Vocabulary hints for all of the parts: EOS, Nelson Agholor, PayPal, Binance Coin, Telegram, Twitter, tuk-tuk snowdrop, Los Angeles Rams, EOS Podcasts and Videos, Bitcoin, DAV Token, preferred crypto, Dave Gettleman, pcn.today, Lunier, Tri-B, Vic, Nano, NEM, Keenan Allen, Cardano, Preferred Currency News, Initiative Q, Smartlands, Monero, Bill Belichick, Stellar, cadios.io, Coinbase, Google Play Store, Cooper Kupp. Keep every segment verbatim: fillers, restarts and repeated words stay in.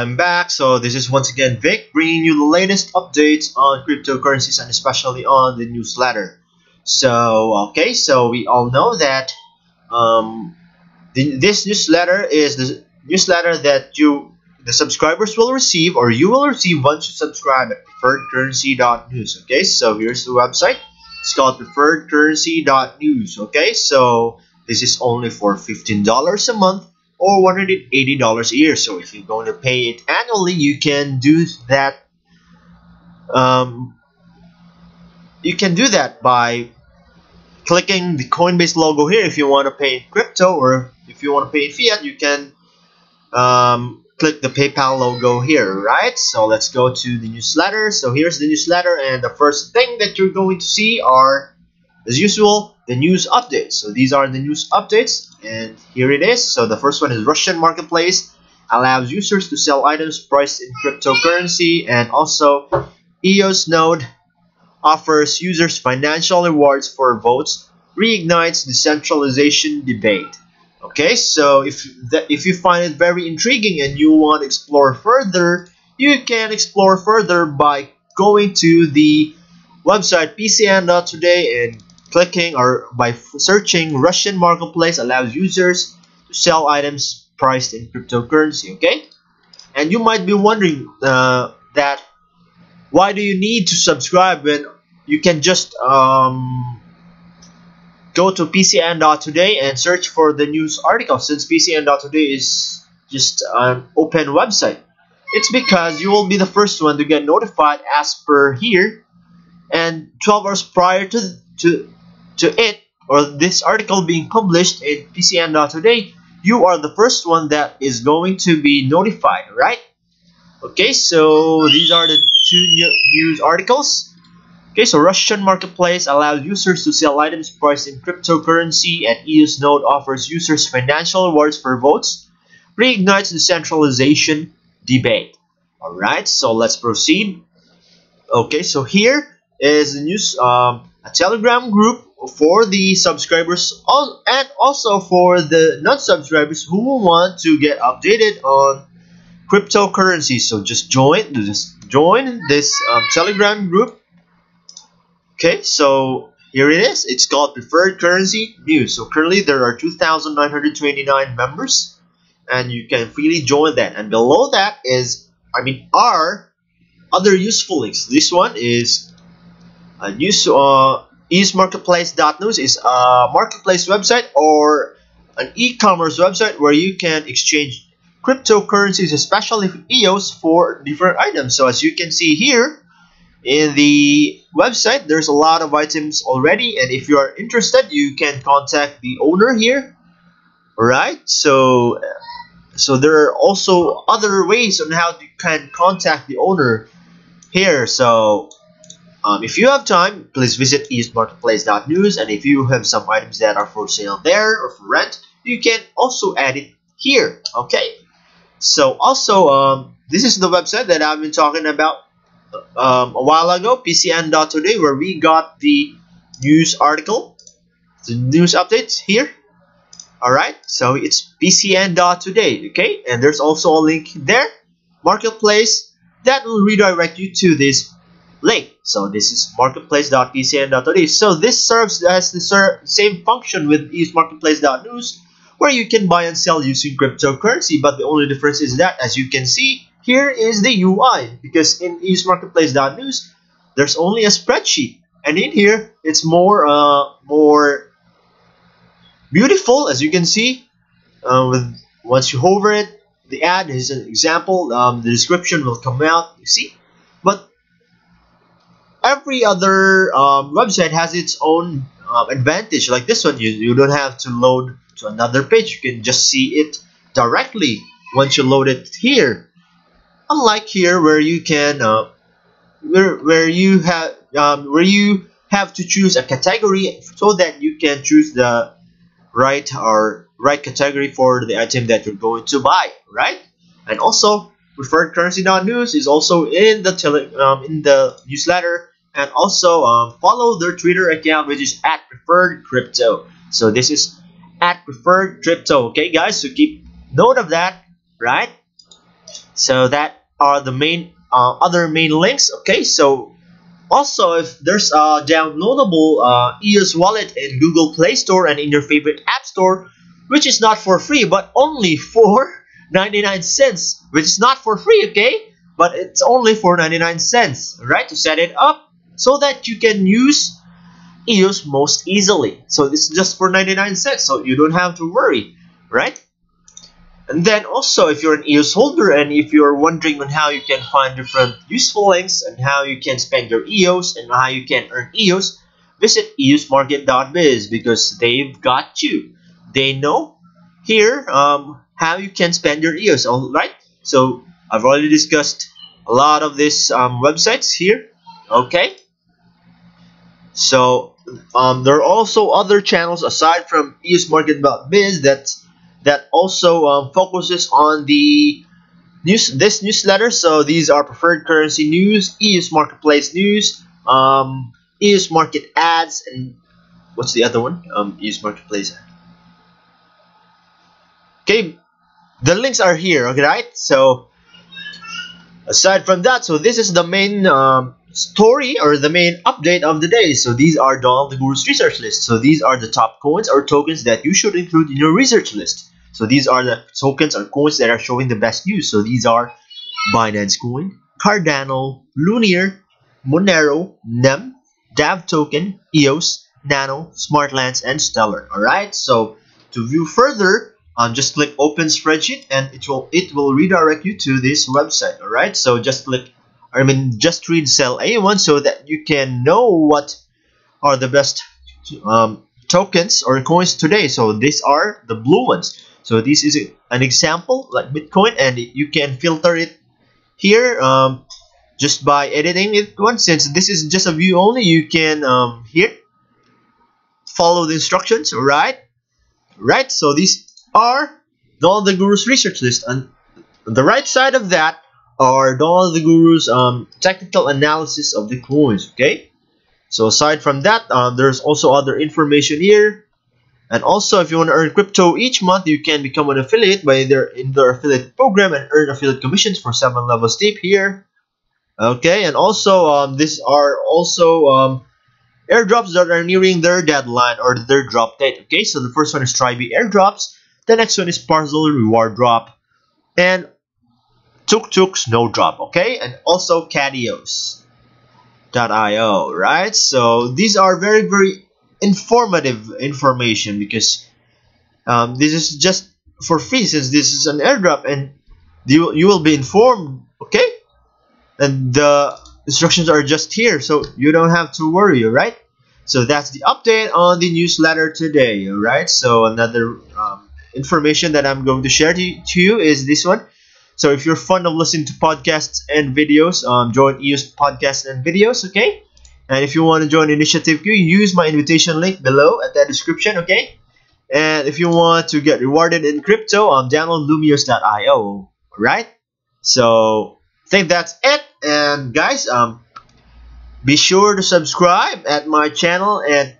I'm back. So this is once again Vic bringing you the latest updates on cryptocurrencies and especially on the newsletter. So okay, so we all know that um, the, this newsletter is the newsletter that you the subscribers will receive, or you will receive once you subscribe at preferred currency dot news. Okay, so here's the website. It's called preferred currency dot news. Okay, so this is only for fifteen dollars a month or one hundred eighty dollars a year. So if you're going to pay it annually, you can do that. Um, you can do that by clicking the Coinbase logo here. If you want to pay in crypto, or if you want to pay in fiat, you can um, click the PayPal logo here, right? So let's go to the newsletter. So here's the newsletter, and the first thing that you're going to see are, as usual, the news updates. So these are the news updates, and here it is. So the first one is Russian marketplace allows users to sell items priced in cryptocurrency, and also E O S node offers users financial rewards for votes, reignites decentralization debate. Okay, so if that if you find it very intriguing and you want to explore further, you can explore further by going to the website p c n dot today and clicking, or by searching Russian marketplace allows users to sell items priced in cryptocurrency. Okay, and you might be wondering uh, that why do you need to subscribe when you can just um, go to p c n dot today and search for the news article, since p c n dot today is just an open website. It's because you will be the first one to get notified as per here, and twelve hours prior to to to it, or this article being published in p c n dot today, you are the first one that is going to be notified, right? Okay, so these are the two new news articles. Okay, so Russian marketplace allows users to sell items priced in cryptocurrency, and E O S node offers users financial rewards for votes, reignites decentralization debate. All right, so let's proceed. Okay, so here is the news, um, a Telegram group for the subscribers all, and also for the non-subscribers who will want to get updated on cryptocurrency. So just join, just join this um, Telegram group. Okay, so here it is. It's called Preferred Currency News. So currently there are two thousand nine hundred twenty-nine members, and you can freely join that. And below that is, I mean, are other useful links. This one is Uh, news, uh, E O S Marketplace dot News is a marketplace website or an e-commerce website where you can exchange cryptocurrencies, especially E O S, for different items. So as you can see here in the website, there's a lot of items already, and if you are interested, you can contact the owner here. All right, so so there are also other ways on how you can contact the owner here. So Um, if you have time, please visit E O S Marketplace dot News, and if you have some items that are for sale there or for rent, you can also add it here. Okay, so also um, this is the website that I've been talking about um, a while ago, p c n dot today, where we got the news article, the news updates here. Alright, so it's p c n dot today. Okay, and there's also a link there, marketplace, that will redirect you to this link. So this is marketplace dot p c n dot today. So this serves as the same function with E O S Marketplace dot News, where you can buy and sell using cryptocurrency, but the only difference is that, as you can see here, is the U I, because in E O S Marketplace dot News there's only a spreadsheet, and in here it's more uh, more beautiful, as you can see. Uh, with once you hover it, the ad is an example, um, the description will come out, you see. But every other um, website has its own uh, advantage. Like this one, you, you don't have to load to another page. You can just see it directly once you load it here. Unlike here, where you can, uh, where where you have um, where you have to choose a category so that you can choose the right or right category for the item that you're going to buy, right? And also, preferred currency dot news is also in the tele, um, in the newsletter. And also um, follow their Twitter account, which is at preferred crypto. So this is at preferred crypto. Okay, guys, so keep note of that, right? So that are the main uh, other main links. Okay, so also if there's a downloadable uh, E O S wallet in Google Play Store and in your favorite app store, which is not for free but only for ninety-nine cents, which is not for free, okay, but it's only for ninety-nine cents, right, to set it up so that you can use E O S most easily. So it's just for ninety-nine cents, so you don't have to worry, right? And then also if you're an E O S holder and if you're wondering on how you can find different useful links and how you can spend your E O S and how you can earn E O S, visit E O S market dot biz, because they've got you. They know here um, how you can spend your E O S, alright? So I've already discussed a lot of these um, websites here, okay? So um, there are also other channels aside from E O S market dot biz that that also um, focuses on the news, this newsletter. So these are Preferred Currency News, E O S Marketplace News, um, E O S Market Ads, and what's the other one? Um, E O S Marketplace. Okay, the links are here. Okay, right. So aside from that, so this is the main Um, story or the main update of the day. So these are Donald the Guru's research list. So these are the top coins or tokens that you should include in your research list. So these are the tokens or coins that are showing the best news. So these are Binance Coin, Cardano, Lunier, Monero, N E M, D A V Token, E O S, Nano, Smartlands, and Stellar. Alright, so to view further, um, just click open spreadsheet and it will it will redirect you to this website. Alright, so just click I mean, just read cell A one so that you can know what are the best um, tokens or coins today. So these are the blue ones. So this is an example like Bitcoin, and you can filter it here um, just by editing it once. Since this is just a view only, you can um, here follow the instructions. Right, right. So these are all the Guru's research list, and on the right side of that are Donald the Guru's um, technical analysis of the coins, okay? So aside from that, uh, there's also other information here. And also, if you want to earn crypto each month, you can become an affiliate by their, in their affiliate program and earn affiliate commissions for seven levels deep here. Okay, and also, um, these are also um, airdrops that are nearing their deadline or their drop date, okay? So the first one is Tri-B airdrops. The next one is Parcel Reward Drop. And Tuk-tuk Snowdrop, okay, and also cadios dot i o, right? So these are very very informative information, because um, this is just for free, since this is an airdrop, and you you will be informed, okay? And the instructions are just here, so you don't have to worry, right? So that's the update on the newsletter today, all right? So another um, information that I'm going to share to, to you is this one. So if you're fond of listening to podcasts and videos, um, join E O S Podcasts and Videos, okay? And if you want to join Initiative Q, use my invitation link below at that description, okay? And if you want to get rewarded in crypto, um, download Lumios dot i o, right? So I think that's it. And guys, um, be sure to subscribe at my channel, and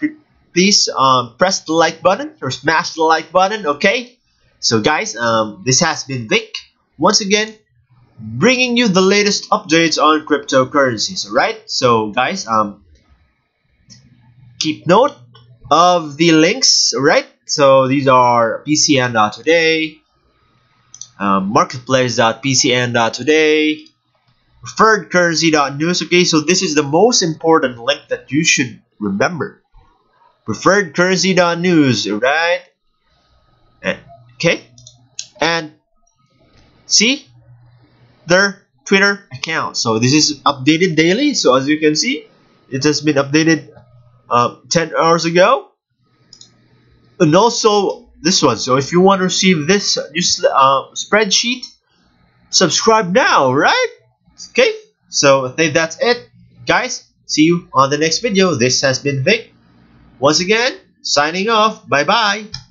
please um, press the like button or smash the like button, okay? So guys, um, this has been Vic, once again, bringing you the latest updates on cryptocurrencies, alright? So guys, um, keep note of the links, alright? So these are p c n dot today, um, marketplace dot p c n dot today, preferred currency dot news, okay? So this is the most important link that you should remember. preferred currency dot news, alright? Okay? And see their Twitter account. So this is updated daily. So as you can see, it has been updated um, ten hours ago. And also this one. So if you want to receive this news uh, spreadsheet, subscribe now, right? Okay. So I think that's it, guys. See you on the next video. This has been Vic, once again, signing off. Bye bye.